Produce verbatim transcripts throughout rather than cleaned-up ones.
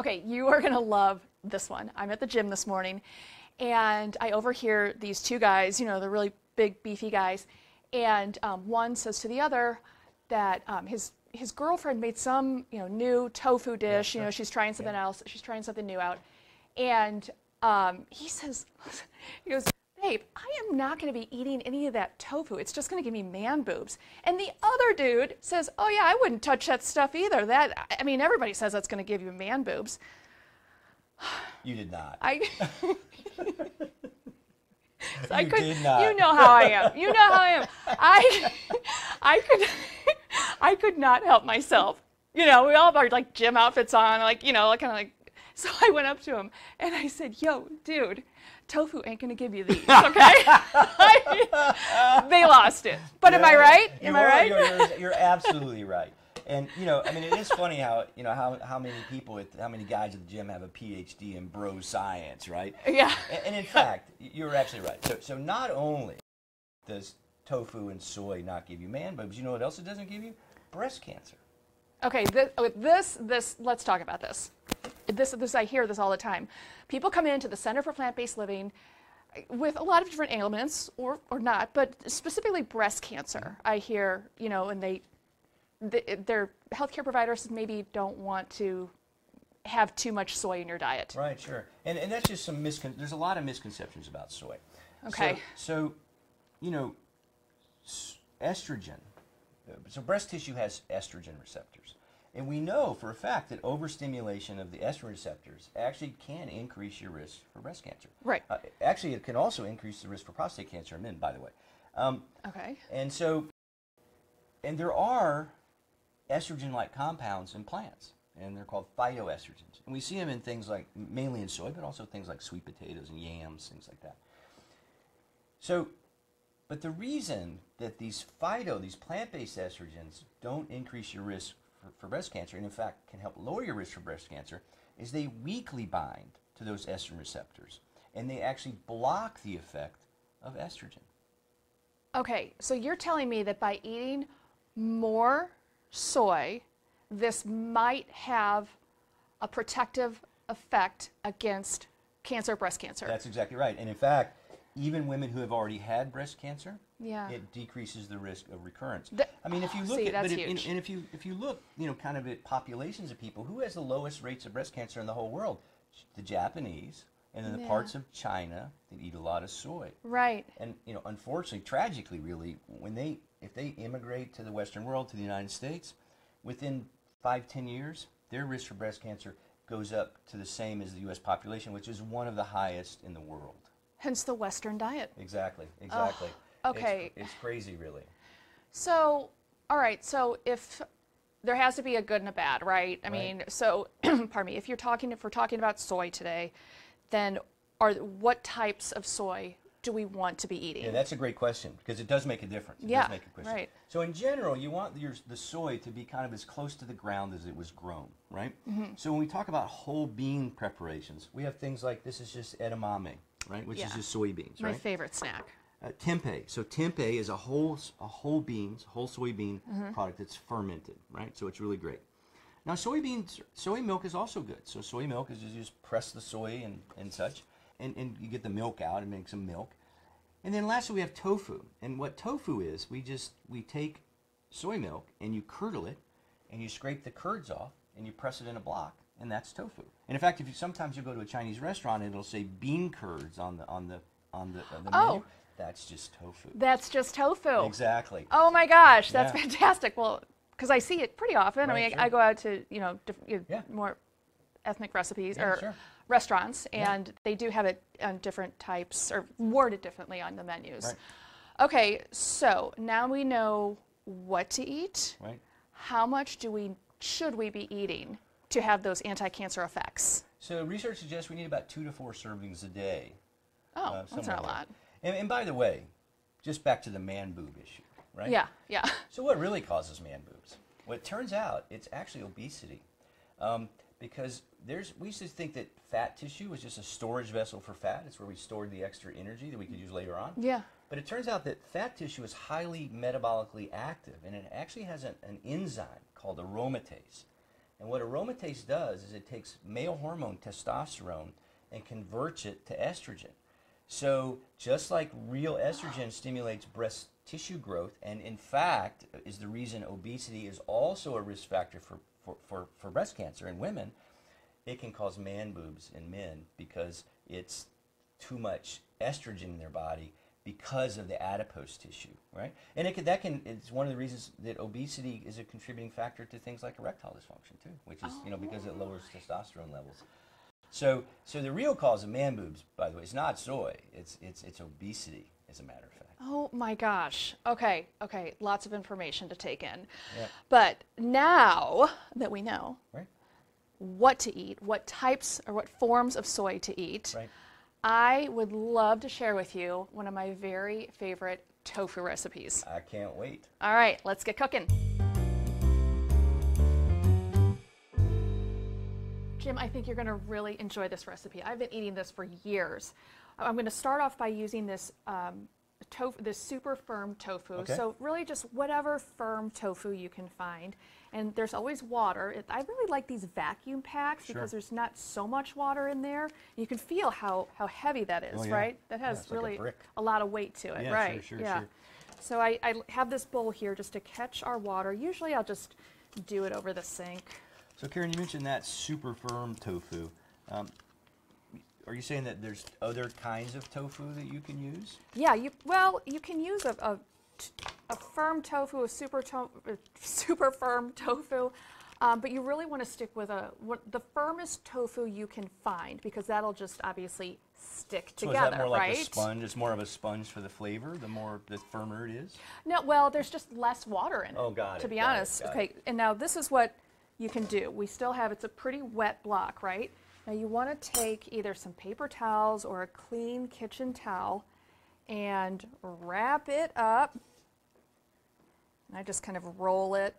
Okay, you are gonna love this one. I'm at the gym this morning and I overhear these two guys, you know, the really big beefy guys, and um, one says to the other that um, his his girlfriend made some, you know, new tofu dish. Yeah, you know, she's trying something yeah. else. She's trying something new out. And um, he says, he goes, "Babe, I am not going to be eating any of that tofu. It's just going to give me man boobs." And the other dude says, "Oh yeah, I wouldn't touch that stuff either. That, I mean, everybody says that's going to give you man boobs." You did not. I. So I could, you know how I am. You know how I am. I, I could, I could not help myself. You know, we all have our like gym outfits on, like you know, like kind of like. So I went up to him and I said, "Yo, dude, tofu ain't gonna give you these, okay?" I mean, they lost it. But yeah, am I right? Am I are, right? You're, you're, you're absolutely right. And you know, I mean, it is funny how you know how how many people, at, how many guys at the gym have a P H D in bro science, right? Yeah. And, and in fact, you're absolutely right. So, so not only does tofu and soy not give you man boobs, you know what else it doesn't give you? Breast cancer. Okay. This, this, this. Let's talk about this. This, this. I hear this all the time. People come into the Center for Plant-Based Living with a lot of different ailments, or or not, but specifically breast cancer. I hear, you know, and they. The, their healthcare providers maybe don't want to have too much soy in your diet. Right, sure. And, and that's just some miscon. There's a lot of misconceptions about soy. Okay. So, so you know, estrogen, so breast tissue has estrogen receptors. And we know for a fact that overstimulation of the estrogen receptors actually can increase your risk for breast cancer. Right. Uh, actually, it can also increase the risk for prostate cancer in men, by the way. Um, okay. And so, and there are estrogen-like compounds in plants, and they're called phytoestrogens. And we see them in things like, mainly in soy, but also things like sweet potatoes and yams, things like that. So, but the reason that these phyto, these plant-based estrogens, don't increase your risk for, for breast cancer, and in fact can help lower your risk for breast cancer, is they weakly bind to those estrogen receptors, and they actually block the effect of estrogen. Okay, so you're telling me that by eating more soy, this might have a protective effect against cancer, breast cancer. That's exactly right. And in fact, even women who have already had breast cancer, yeah, it decreases the risk of recurrence. The, I mean, if you look see, at, but if, and, and if you if you look, you know, kind of at populations of people, who has the lowest rates of breast cancer in the whole world? The Japanese, and then the yeah. parts of China that eat a lot of soy. Right. And you know, unfortunately, tragically, really, when they If they immigrate to the Western world, to the United States, within five, ten years, their risk for breast cancer goes up to the same as the U S population, which is one of the highest in the world. Hence the Western diet. Exactly, exactly. Oh, okay. It's, it's crazy, really. So, all right, so if there has to be a good and a bad, right? I right. mean, so, pardon me, if you're talking, if we're talking about soy today, then are what types of soy do we want to be eating? Yeah, that's a great question, because it does make a difference. It yeah, does make a question. Right. So in general, you want your, the soy to be kind of as close to the ground as it was grown, right? Mm-hmm. So when we talk about whole bean preparations, we have things like, this is just edamame, right? Which yeah. is just soybeans, right? My favorite snack. Uh, tempeh. So tempeh is a whole, a whole beans, whole soybean mm-hmm. product that's fermented, right? So it's really great. Now soybeans, soy milk is also good. So soy milk is just, you just press the soy and, and such. And, and you get the milk out and make some milk. And then lastly we have tofu. And what tofu is, we just, we take soy milk and you curdle it and you scrape the curds off and you press it in a block, and that's tofu. And in fact, if you, sometimes you go to a Chinese restaurant and it'll say bean curds on the, on the, on the, on the oh. menu. That's just tofu. That's just tofu. Exactly. Oh my gosh, that's yeah. fantastic. Well, because I see it pretty often. Right, I mean, sure. I, I go out to, you know, different, yeah. more ethnic recipes yeah, or sure. restaurants, and yeah. they do have it on different types, or worded differently on the menus. Right. Okay, so now we know what to eat. Right. How much do we should we be eating to have those anti-cancer effects? So research suggests we need about two to four servings a day. Oh, uh, that's not a lot. And, and by the way, just back to the man boob issue, right? Yeah, yeah. So what really causes man boobs? Well, it turns out it's actually obesity. Um, Because there's, we used to think that fat tissue was just a storage vessel for fat. It's where we stored the extra energy that we could use later on. Yeah. But it turns out that fat tissue is highly metabolically active, and it actually has an, an enzyme called aromatase And what aromatase does is it takes male hormone testosterone and converts it to estrogen. So just like real estrogen stimulates breast tissue growth, and in fact is the reason obesity is also a risk factor for, for, for, for breast cancer in women, it can cause man boobs in men because it's too much estrogen in their body because of the adipose tissue, right? And it can, that can, it's one of the reasons that obesity is a contributing factor to things like erectile dysfunction too, which is, you know, because it lowers testosterone levels. So, so the real cause of man boobs, by the way, is not soy. It's, it's, it's obesity, as a matter of fact. Oh my gosh. Okay, okay. Lots of information to take in. Yeah. But now that we know right. what to eat, what types or what forms of soy to eat, right. I would love to share with you one of my very favorite tofu recipes. I can't wait. All right, let's get cooking. Jim, I think you're going to really enjoy this recipe. I've been eating this for years. I'm going to start off by using this um, tofu, this super firm tofu. Okay. So really just whatever firm tofu you can find. And there's always water. It, I really like these vacuum packs sure. because there's not so much water in there. You can feel how, how heavy that is, oh, yeah. right? That has yeah, really like a, a lot of weight to it, yeah, right? Sure, sure, yeah. sure. So I, I have this bowl here just to catch our water. Usually I'll just do it over the sink. So Caryn, you mentioned that super firm tofu. Um, are you saying that there's other kinds of tofu that you can use? Yeah, you, well, you can use a, a, a firm tofu, a super, to, a super firm tofu, um, but you really want to stick with a, what, the firmest tofu you can find, because that'll just obviously stick together, right? So is that more like right? a sponge? It's more of a sponge for the flavor, the more, the firmer it is? No, well, there's just less water in it, oh, got to it, be got honest. It, got okay, it. And now this is what you can do. We still have, it's a pretty wet block, right? Now you want to take either some paper towels or a clean kitchen towel and wrap it up. And I just kind of roll it,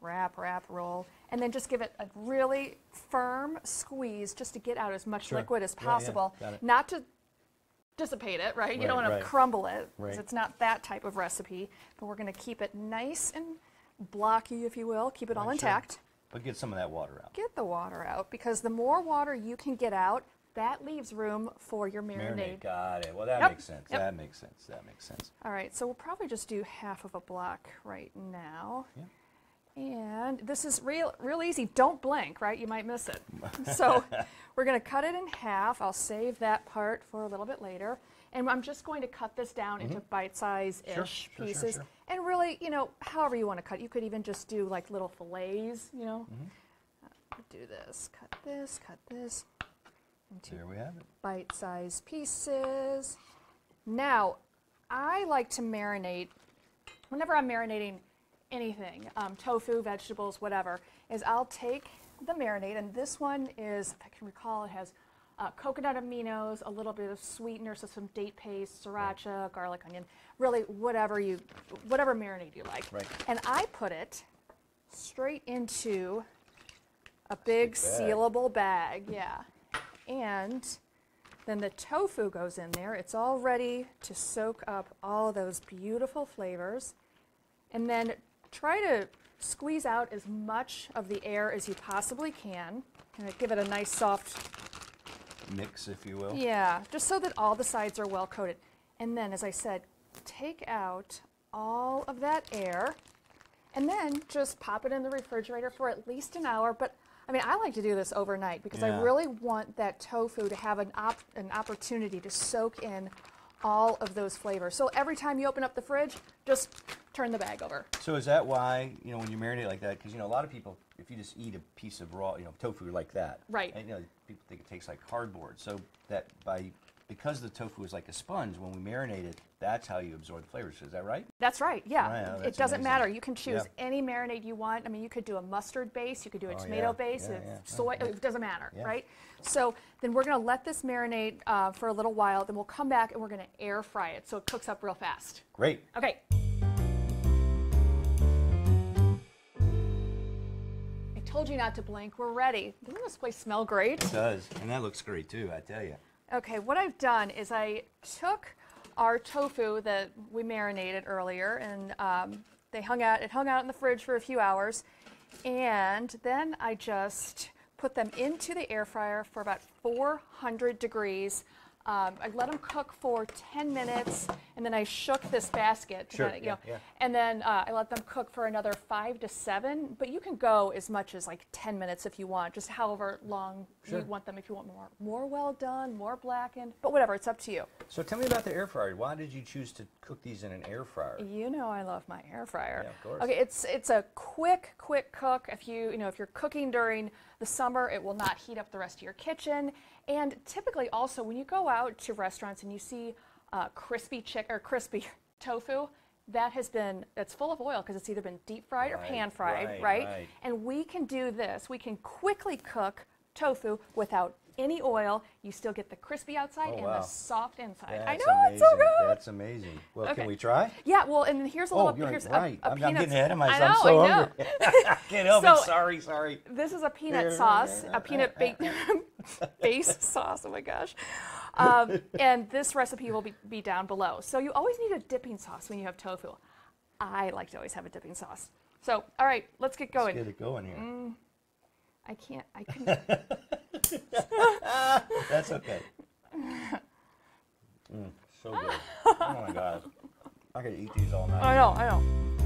wrap, wrap, roll, and then just give it a really firm squeeze just to get out as much sure. liquid as possible, yeah, yeah. not to dissipate it, right? right you don't want right. to crumble it, because right. it's not that type of recipe, but we're going to keep it nice and blocky, if you will, keep it all sure. intact. But get some of that water out. Get the water out, because the more water you can get out, that leaves room for your marinade. Marinade, got it. Well, that yep. makes sense. Yep. That makes sense. That makes sense. All right, so we'll probably just do half of a block right now. Yeah. And this is real, real easy. Don't blink, right? You might miss it. So we're going to cut it in half. I'll save that part for a little bit later. And I'm just going to cut this down mm-hmm. into bite-size-ish sure, sure, pieces. Sure, sure. And really, you know, however you want to cut. You could even just do like little fillets, you know. Mm-hmm. uh, do this, cut this, cut this. Into there we have it. Bite-sized pieces. Now, I like to marinate, whenever I'm marinating anything, um, tofu, vegetables, whatever, is I'll take the marinade, and this one is, if I can recall, it has Uh, coconut aminos, a little bit of sweetener, so some date paste, sriracha, right. garlic, onion, really whatever you, whatever marinade you like. Right. And I put it straight into a big sealable bag, yeah. And then the tofu goes in there. It's all ready to soak up all those beautiful flavors. And then try to squeeze out as much of the air as you possibly can, and give it a nice soft mix, if you will. Yeah, just so that all the sides are well coated. And then, as I said, take out all of that air and then just pop it in the refrigerator for at least an hour. But I mean, I like to do this overnight because yeah. I really want that tofu to have an, op an opportunity to soak in all of those flavors. So every time you open up the fridge, just turn the bag over. So is that why, you know, when you marinate like that, because, you know, a lot of people, if you just eat a piece of raw, you know, tofu like that, right? And, you know, people think it tastes like cardboard. So that by, because the tofu is like a sponge, when we marinate it, that's how you absorb the flavors. Is that right? That's right. Yeah. Right, oh, that's it doesn't amazing. matter. You can choose yeah. any marinade you want. I mean, you could do a mustard base, you could do a oh, tomato yeah. base, yeah, yeah. soy. Oh, yeah. It doesn't matter, yeah. right? So then we're going to let this marinate uh, for a little while. Then we'll come back and we're going to air fry it so it cooks up real fast. Great. Okay. Told you not to blink. We're ready. Doesn't this place smell great? It does, and that looks great too, I tell you. Okay, what I've done is I took our tofu that we marinated earlier, and um, they hung out. It hung out in the fridge for a few hours, And then I just put them into the air fryer for about four hundred degrees. Um, I let them cook for ten minutes, and then I shook this basket. Sure, kinda, you yeah, know, yeah. And then uh, I let them cook for another five to seven, but you can go as much as like ten minutes if you want, just however long sure. you want them, if you want more, more well done, more blackened, but whatever, it's up to you. So tell me about the air fryer. Why did you choose to cook these in an air fryer? You know I love my air fryer. Yeah, of course. Okay, it's, it's a quick, quick cook. If, you, you know, if you're cooking during the summer, it will not heat up the rest of your kitchen. And typically also when you go out to restaurants and you see uh, crispy chick or crispy tofu, that has been, it's full of oil because it's either been deep fried right, or pan fried, right, right? right? And we can do this. We can quickly cook tofu without any oil. You still get the crispy outside oh, and wow. the soft inside. That's I know, amazing. It's so good. That's amazing. Well, okay. Can we try? Yeah, well, and here's a little, oh, here's right. a, a I'm, peanut. I'm getting ahead of myself. I know, I'm so I know. hungry. I can't help so, it, sorry, sorry. This is a peanut sauce, a peanut bake. base sauce, oh my gosh. Um, and this recipe will be, be down below. So you always need a dipping sauce when you have tofu. I like to always have a dipping sauce. So, all right, let's get going. Let's get it going here. Mm, I can't, I couldn't. That's okay. Mm, so good. Oh my God. I could eat these all night. I know, I know.